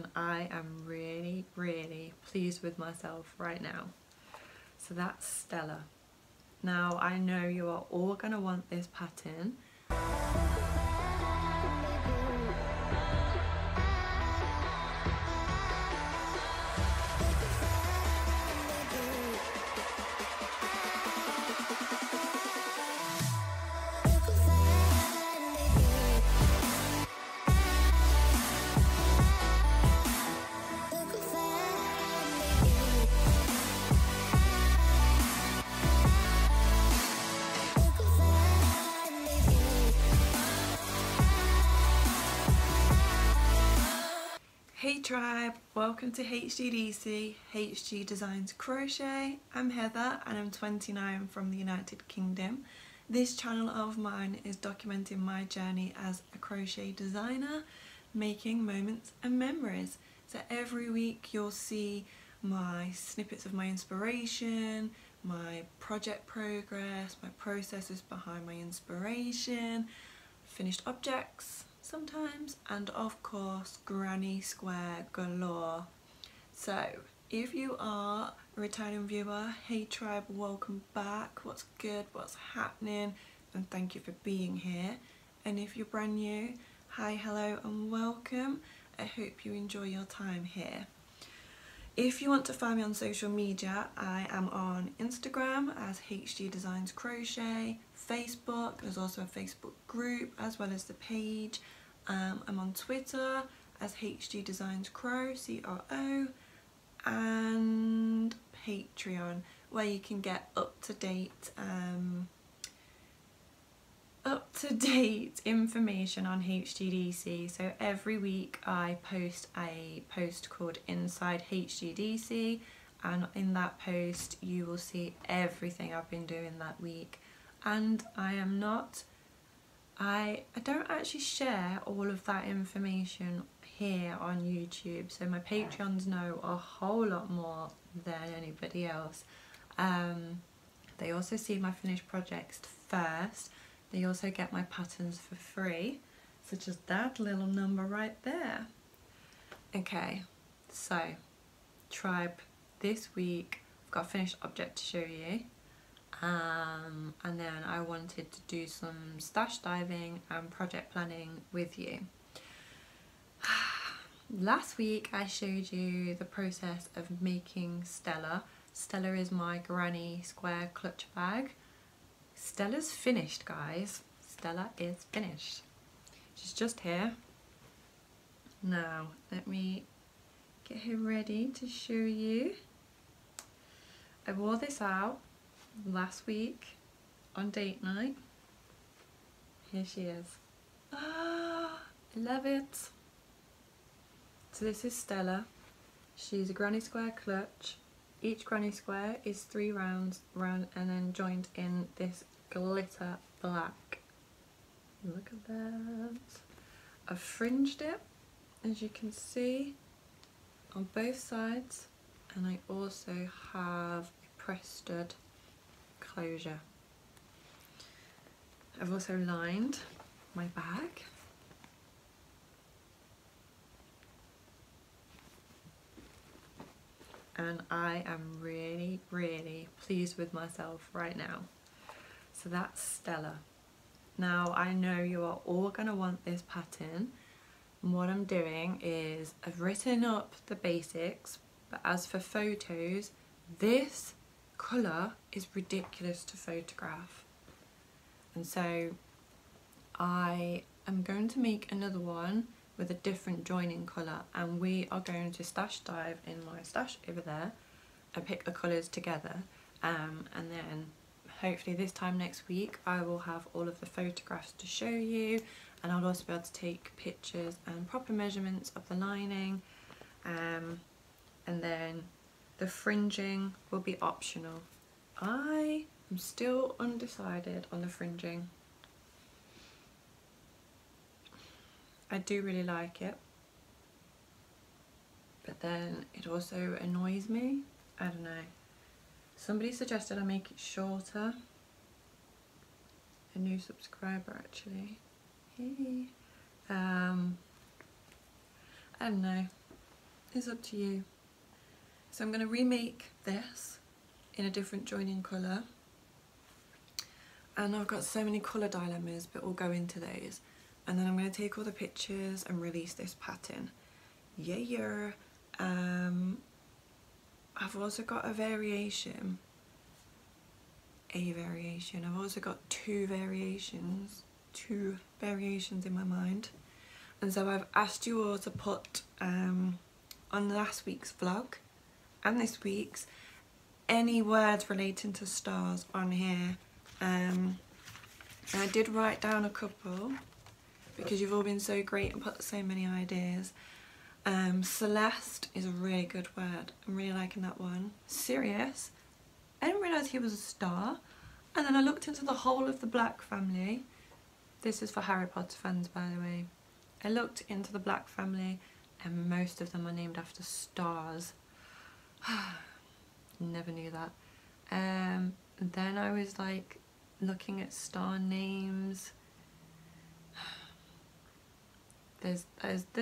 and I am really, really pleased with myself right now. So that's Stella. Now I know you are all going to want this pattern. Hey tribe, welcome to HGDC, HG Designs Crochet. I'm Heather and I'm 29 from the United Kingdom. This channel of mine is documenting my journey as a crochet designer, making moments and memories. So every week you'll see my snippets of my inspiration, my project progress, my processes behind my inspiration, finished objects, sometimes, and of course granny square galore. So if you are a returning viewer, hey tribe, welcome back, what's good, what's happening, and thank you for being here. And if you're brand new, hi, hello and welcome. I hope you enjoy your time here. If you want to find me on social media, I am on Instagram as HG Designs Crochet, Facebook, there's also a Facebook group as well as the page. I'm on Twitter as HG Designs Crow, C-R-O, and Patreon, where you can get up-to-date information on HGDC. So every week I post a post called Inside HGDC, and in that post you will see everything I've been doing that week. And I don't actually share all of that information here on YouTube, so my Patreons know a whole lot more than anybody else. They also see my finished projects first. They also get my patterns for free, such as that little number right there. Okay, so tribe, this week I've got a finished object to show you, and then I wanted to do some stash diving and project planning with you. Last week I showed you the process of making Stella. Stella is my granny square clutch bag. Stella's finished, guys. Stella is finished. She's just here. Now, let me get her ready to show you. I wore this out last week on date night. Here she is. Ah, I love it. So this is Stella. She's a granny square clutch. Each granny square is 3 rounds round and then joined in this glitter black. Look at that. I've fringed it, as you can see, on both sides, and I also have a pressed stud closure. I've also lined my bag. And I am really, really pleased with myself right now. So that's Stella. Now I know you are all going to want this pattern. And what I'm doing is I've written up the basics, but as for photos, this colour is ridiculous to photograph. And so I am going to make another one with a different joining colour, and we are going to stash dive in my stash over there and pick the colours together, and then hopefully this time next week I will have all of the photographs to show you, and I'll also be able to take pictures and proper measurements of the lining, and then the fringing will be optional. I am still undecided on the fringing. I do really like it, but then it also annoys me. I don't know. Somebody suggested I make it shorter. A new subscriber, actually. Hey. I don't know. is up to you. So I'm going to remake this in a different joining colour, and I've got so many colour dilemmas, but we'll go into those, and then I'm going to take all the pictures and release this pattern. Yeah. I've also got a variation. I've also got two variations in my mind, and so I've asked you all to put on last week's vlog and this week's any words relating to stars on here. And I did write down a couple because you've all been so great and put so many ideas. Celeste is a really good word. I'm really liking that one. Sirius, I didn't realise he was a star, and then I looked into the whole of the Black family. This is for Harry Potter fans, by the way. I looked into the Black family and most of them are named after stars. Never knew that. Then I was like looking at star names. There's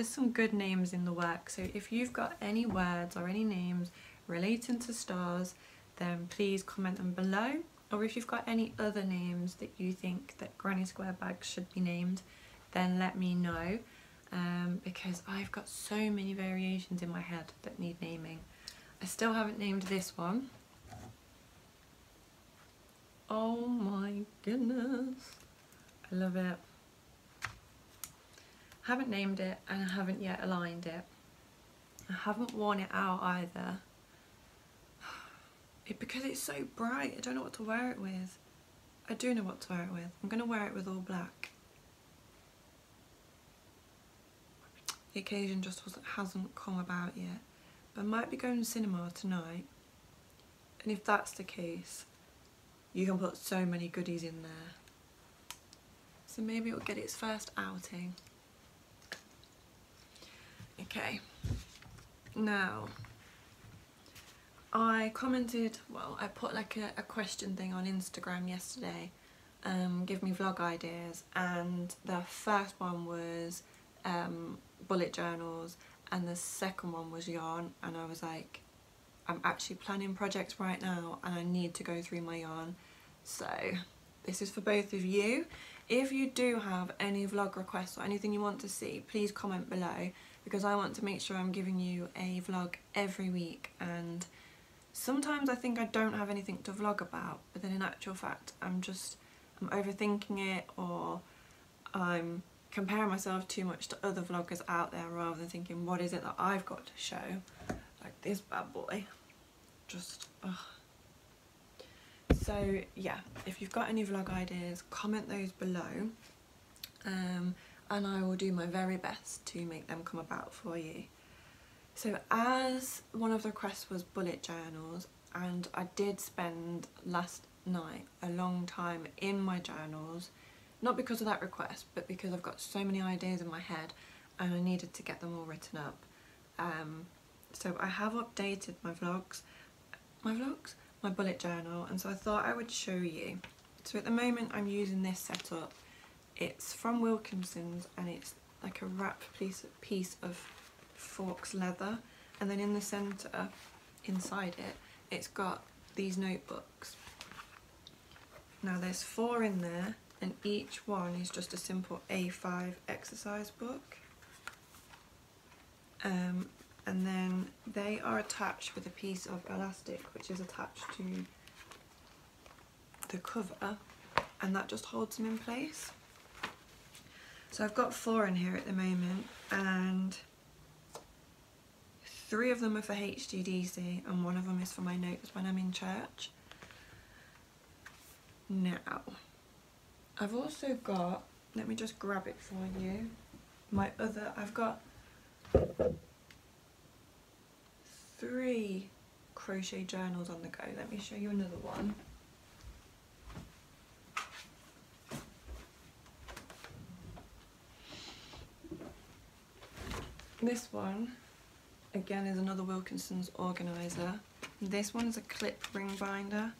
some good names in the work, so if you've got any words or any names relating to stars, then please comment them below. Or if you've got any other names that you think that Granny Square bags should be named, then let me know, because I've got so many variations in my head that need naming. I still haven't named this one. Oh my goodness, I love it. I haven't named it and I haven't yet aligned it. I haven't worn it out either. Because it's so bright, I don't know what to wear it with. I do know what to wear it with. I'm going to wear it with all black. The occasion just hasn't come about yet. But I might be going to the cinema tonight. And if that's the case, you can put so many goodies in there. So maybe it'll get its first outing. Okay, now I commented, well, I put like a question thing on Instagram yesterday, give me vlog ideas, and the first one was bullet journals and the second one was yarn, and I was like, I'm actually planning projects right now and I need to go through my yarn, so this is for both of you. If you do have any vlog requests or anything you want to see, please comment below, because I want to make sure I'm giving you a vlog every week. And sometimes I think I don't have anything to vlog about, but then in actual fact I'm overthinking it, or I'm comparing myself too much to other vloggers out there rather than thinking, what is it that I've got to show? Like this bad boy. So yeah, if you've got any vlog ideas, comment those below, and I will do my very best to make them come about for you. So as one of the requests was bullet journals, and I did spend last night a long time in my journals, not because of that request, but because I've got so many ideas in my head and I needed to get them all written up. So I have updated my vlogs, my bullet journal, and so I thought I would show you. So at the moment I'm using this setup. It's from Wilkinson's and it's like a wrap piece of Forks leather, and then in the centre, inside it, it's got these notebooks. Now there's 4 in there and each one is just a simple A5 exercise book, and then they are attached with a piece of elastic which is attached to the cover, and that just holds them in place. So I've got 4 in here at the moment, and 3 of them are for HGDC and 1 of them is for my notes when I'm in church. Now, I've also got, let me just grab it for you, I've got 3 crochet journals on the go. Let me show you another one. This one, again, is another Wilkinson's organiser. This one's a clip ring binder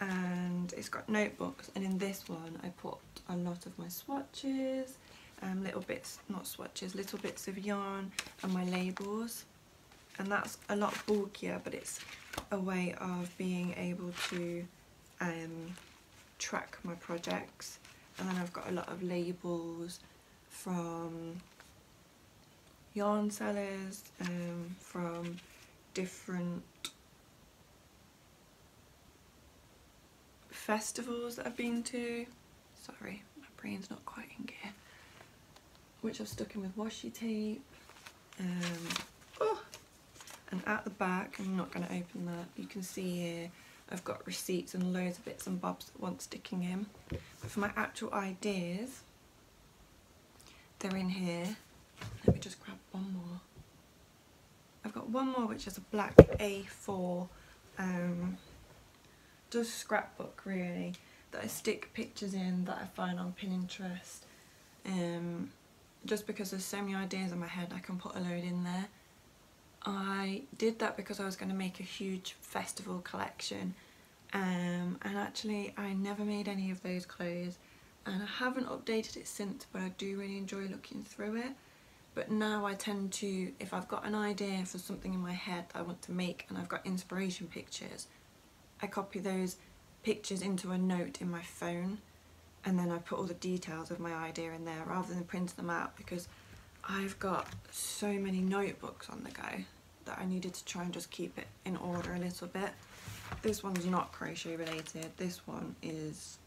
and it's got notebooks, and in this one I put a lot of my swatches, little bits of yarn and my labels. and that's a lot bulkier, but it's a way of being able to track my projects. And then I've got a lot of labels from yarn sellers, from different festivals that I've been to. Sorry, my brain's not quite in gear. Which I've stuck in with washi tape. And at the back, I'm not going to open that, you can see here I've got receipts and loads of bits and bobs that want sticking in. But for my actual ideas, they're in here. Let me just grab one more. I've got one more, which is a black A4 just scrapbook really, that I stick pictures in that I find on Pinterest. Just because there's so many ideas in my head, I can put a load in there. I did that because I was going to make a huge festival collection, and actually I never made any of those clothes, and I haven't updated it since, but I do really enjoy looking through it. But now I tend to, if I've got an idea for something in my head that I want to make and I've got inspiration pictures, I copy those pictures into a note in my phone, and then I put all the details of my idea in there rather than printing them out, because I've got so many notebooks on the go that I needed to try and just keep it in order a little bit. This one's not crochet related, this one is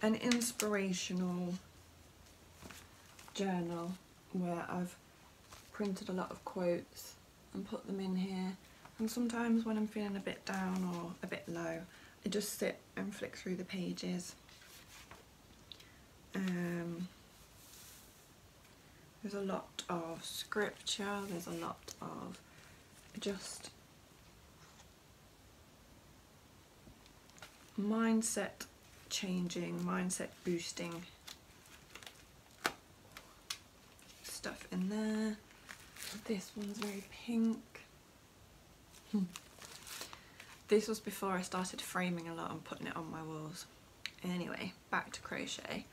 an inspirational journal where I've printed a lot of quotes and put them in here. And sometimes when I'm feeling a bit down or a bit low, I just sit and flick through the pages. There's a lot of scripture, there's a lot of just mindset changing, mindset boosting stuff in there. This one's very pink. This was before I started framing a lot and putting it on my walls. Anyway, back to crochet.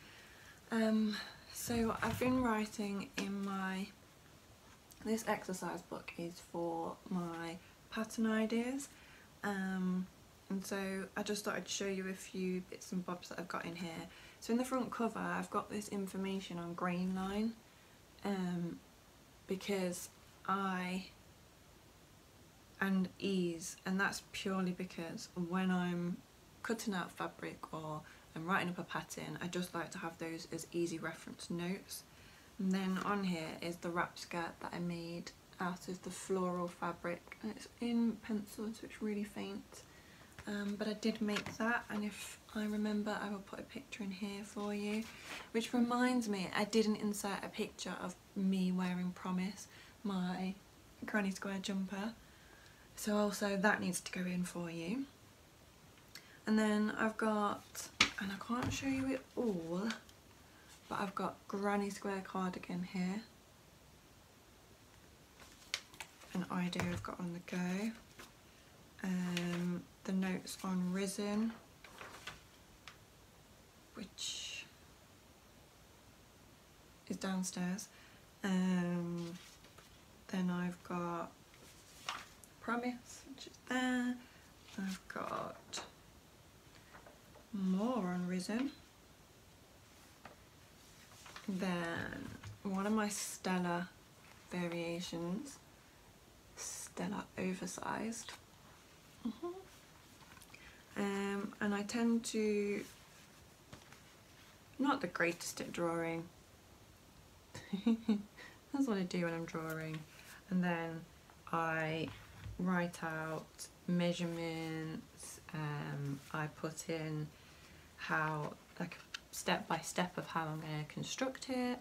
So I've been writing in my, this exercise book is for my pattern ideas, and so I just thought I'd show you a few bits and bobs that I've got in here. So in the front cover I've got this information on grain line, because and ease, and that's purely because when I'm cutting out fabric or I'm writing up a pattern, I just like to have those as easy reference notes. And then on here is the wrap skirt that I made out of the floral fabric, and it's in pencil so it's really faint, but I did make that, and if I remember I will put a picture in here for you. Which reminds me, I didn't insert a picture of me wearing Promise, my granny square jumper, so also that needs to go in for you. And then I've got, and I can't show you it all, but I've got granny square cardigan here, an idea I've got on the go, the notes on Risen, which is downstairs, then I've got Promise, which is there, I've got more on Risen, then one of my Stella variations, Stella oversized, and I tend to, not the greatest at drawing, that's what I do when I'm drawing, and then I write out measurements, I put in how, like step by step of how I'm going to construct it.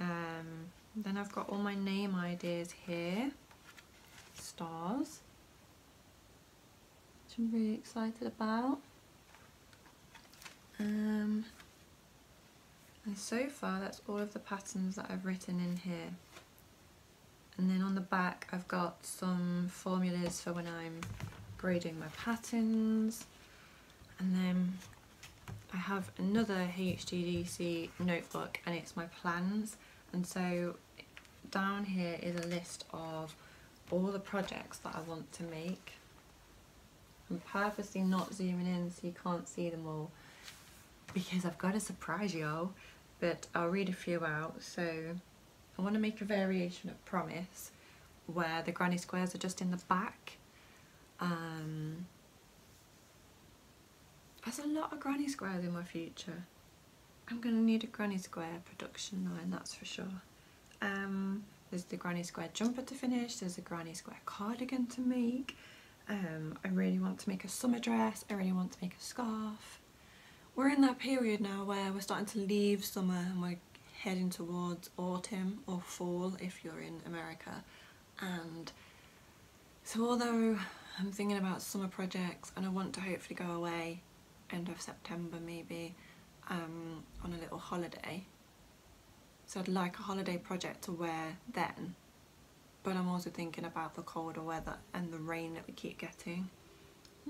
Then I've got all my name ideas here, stars, which I'm really excited about. And so far that's all of the patterns that I've written in here. And then on the back I've got some formulas for when I'm grading my patterns. And then I have another HGDC notebook, and it's my plans, and so down here is a list of all the projects that I want to make. I'm purposely not zooming in so you can't see them all because I've got a surprise y'all, but I'll read a few out. So I want to make a variation of Promise where the granny squares are just in the back. There's a lot of granny squares in my future. I'm going to need a granny square production line, that's for sure. There's the granny square jumper to finish, there's a granny square cardigan to make. I really want to make a summer dress, I really want to make a scarf. We're in that period now where we're starting to leave summer and we're heading towards autumn or fall if you're in America. And so although I'm thinking about summer projects and I want to hopefully go away end of September maybe on a little holiday, so I'd like a holiday project to wear then, but I'm also thinking about the colder weather and the rain that we keep getting.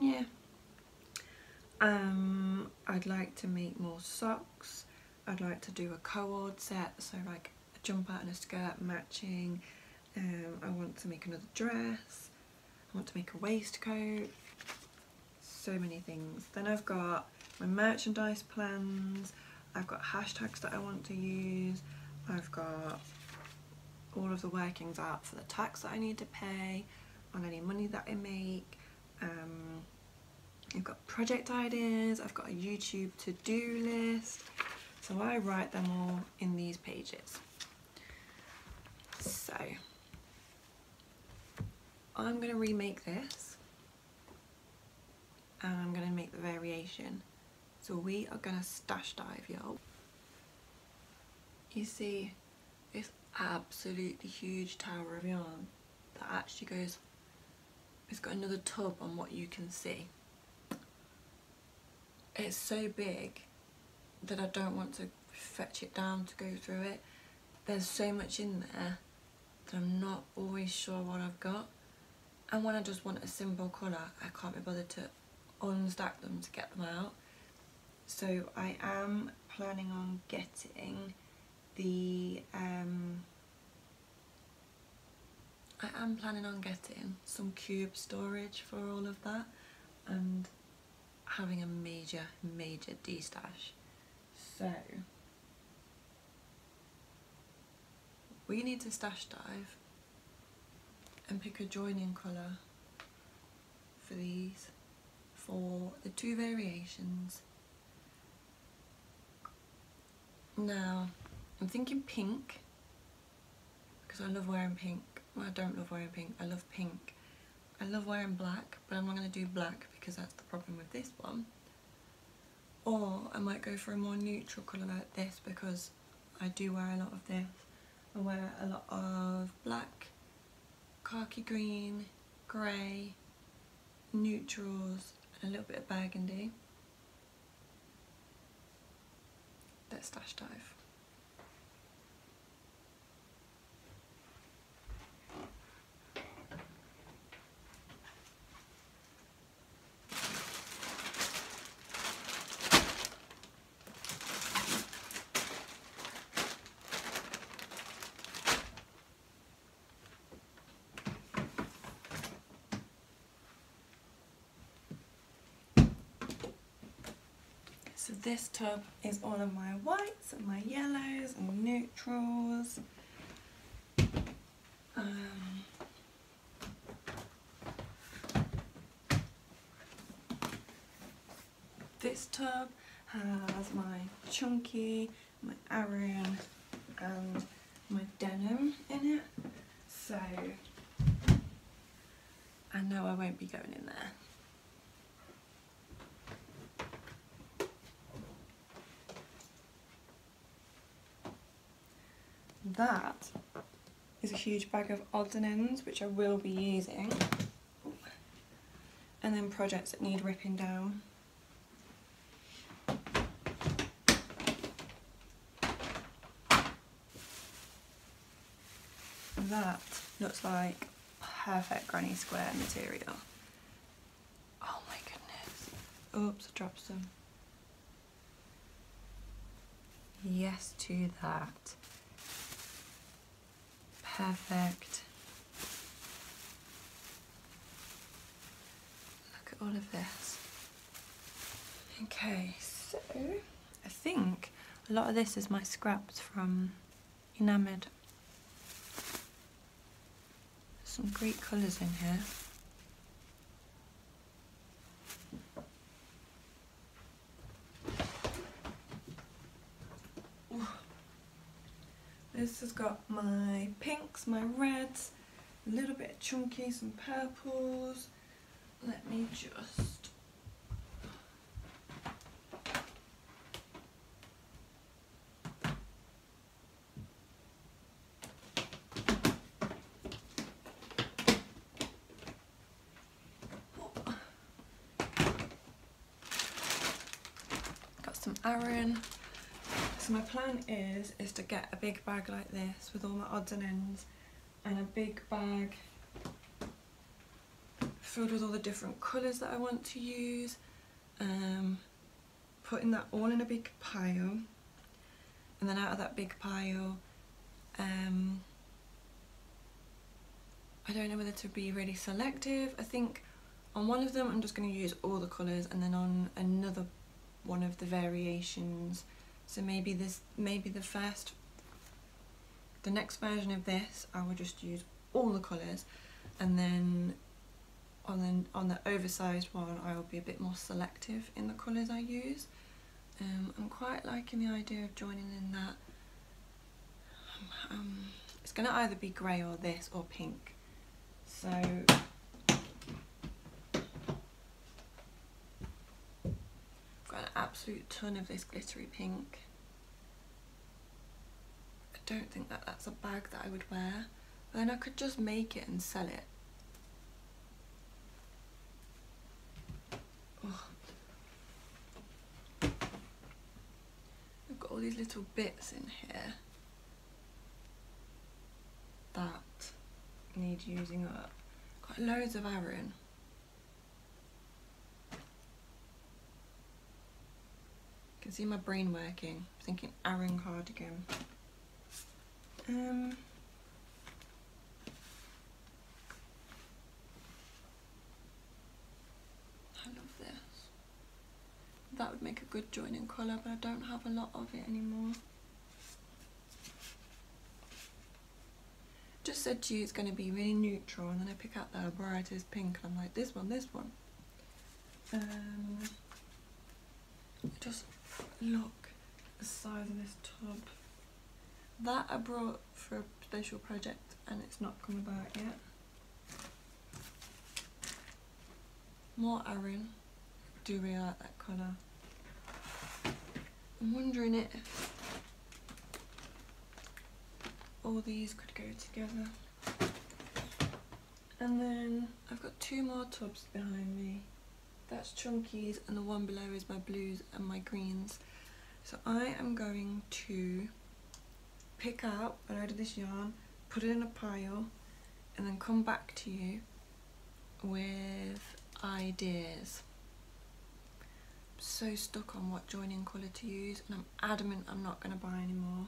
Yeah. I'd like to make more socks. I'd like to do a co-ord set, so like a jumper and a skirt matching. I want to make another dress. I want to make a waistcoat. So many things. Then I've got my merchandise plans. I've got hashtags that I want to use. I've got all of the workings out for the tax that I need to pay on any money that I make. I've got project ideas. I've got a YouTube to-do list. So I write them all in these pages. So I'm going to remake this and I'm going to make the variation. So we are going to stash dive, y'all. You see this absolutely huge tower of yarn that actually goes, it's got another tub on what you can see. It's so big that I don't want to fetch it down to go through it. There's so much in there that I'm not always sure what I've got. And when I just want a simple colour, I can't be bothered to unstack them to get them out. So I am planning on getting the some cube storage for all of that and having a major, major destash. So we need to stash dive and pick a joining colour for these, for the two variations. Now I'm thinking pink because I love wearing pink. Well, I don't love wearing pink, I love pink. I love wearing black, but I'm not going to do black because that's the problem with this one. Or I might go for a more neutral colour like this because I do wear a lot of this. I wear a lot of black, khaki green, grey, neutrals and a little bit of burgundy. Let's stash dive. So this tub is all of my whites and my yellows and my neutrals. This tub has my chunky, my Aran and my denim in it. So I know I won't be going in there. That is a huge bag of odds and ends, which I will be using. And then projects that need ripping down. That looks like perfect granny square material. Oh my goodness. Oops, I dropped some. Yes to that. perfect. Look at all of this. Okay, so I think a lot of this is my scraps from Enamid. Some great colours in here. This has got my pinks, my reds, a little bit chunky, some purples. Let me just... Got some Aran. So my plan is to get a big bag like this with all my odds and ends, and a big bag filled with all the different colours that I want to use, putting that all in a big pile, and then out of that big pile, I don't know whether to be really selective. I think on one of them I'm just going to use all the colours, and then on another one of the variations. So the next version of this, I will just use all the colours, and then on the oversized one, I will be a bit more selective in the colours I use. I'm quite liking the idea of joining in that. It's going to either be grey or this or pink. So. Absolute ton of this glittery pink. I don't think that that's a bag that I would wear, but then I could just make it and sell it. Oh. I've got all these little bits in here that need using up. Got loads of Aran. Can see my brain working, thinking Aran cardigan. I love this. That would make a good joining colour, but I don't have a lot of it anymore. Just said to you it's going to be really neutral, and then I pick out that brightest pink and I'm like, this one, this one. Just look at the size of this tub. That I brought for a special project and it's not come about yet. More Aran. I do really like that colour. I'm wondering if all these could go together. And then I've got two more tubs behind me. That's chunkies, and the one below is my blues and my greens. So I am going to pick out a load of this yarn, put it in a pile, and then come back to you with ideas. I'm so stuck on what joining colour to use, and I'm adamant I'm not going to buy any more.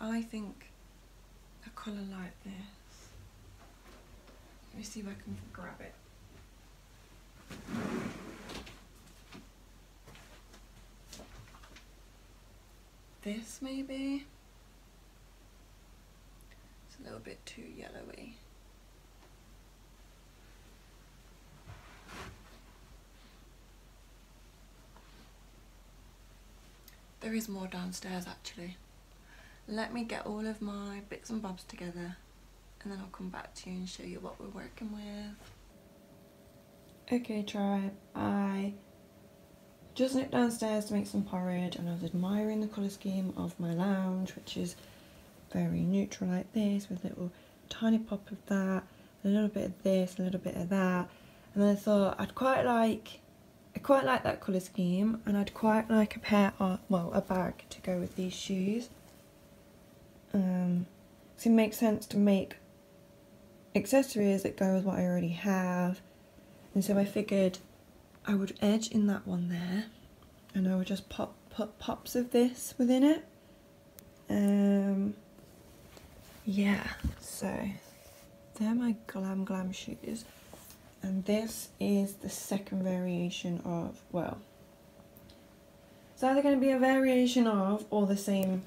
I think a colour like this. Let me see if I can grab it. This maybe? It's a little bit too yellowy. There is more downstairs actually. Let me get all of my bits and bobs together, and then I'll come back to you and show you what we're working with. Okay tribe, I just nipped downstairs to make some porridge, and I was admiring the colour scheme of my lounge, which is very neutral like this, with a little tiny pop of that, a little bit of this, a little bit of that. And then I thought I quite like that colour scheme, and I'd quite like a pair of, well, a bag to go with these shoes. So it makes sense to make accessories that go with what I already have, and so I figured I would edge in that one there, and I would just put pops of this within it, Yeah, so they're my glam shoes, and this is the second variation of, well, it's either going to be a variation of or the same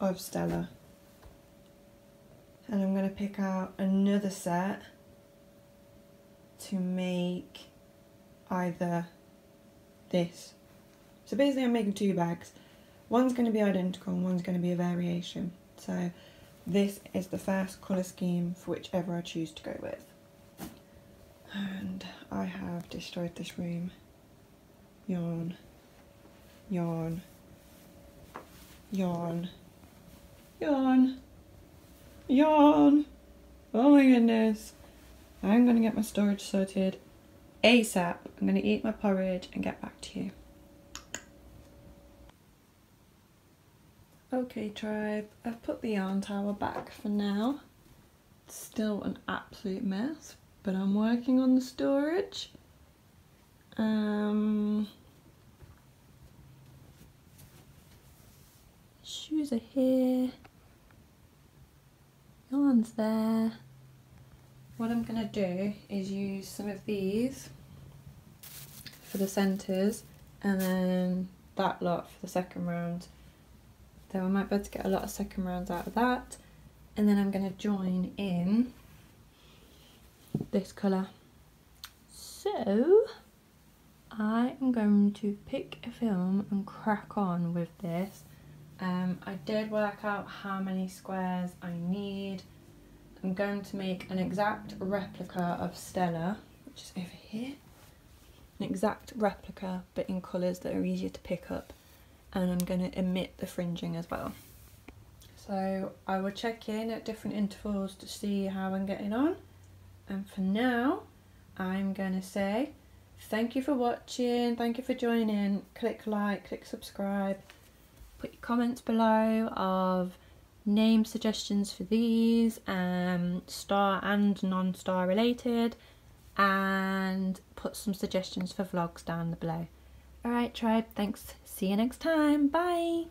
of Stella. And I'm going to pick out another set to make either this. So basically I'm making two bags. One's going to be identical and one's going to be a variation. So this is the first colour scheme for whichever I choose to go with. And I have destroyed this room. Yarn, yarn, yarn, yarn, yarn. Oh my goodness. I'm going to get my storage sorted ASAP. I'm going to eat my porridge and get back to you. Okay tribe, I've put the yarn tower back for now. It's still an absolute mess, but I'm working on the storage. Shoes are here, yarn's there. What I'm gonna do is use some of these for the centres and then that lot for the second round. Then I might be able to get a lot of second rounds out of that. And then I'm going to join in this colour. So I am going to pick a film and crack on with this. I did work out how many squares I need. I'm going to make an exact replica of Stella, which is over here. An exact replica, but in colours that are easier to pick up. And I'm going to omit the fringing as well. So I will check in at different intervals to see how I'm getting on. And for now, I'm going to say thank you for watching, thank you for joining in. Click like, click subscribe. Put your comments below of name suggestions for these, star and non-star related. And put some suggestions for vlogs down below. Alright tribe, thanks. See you next time. Bye.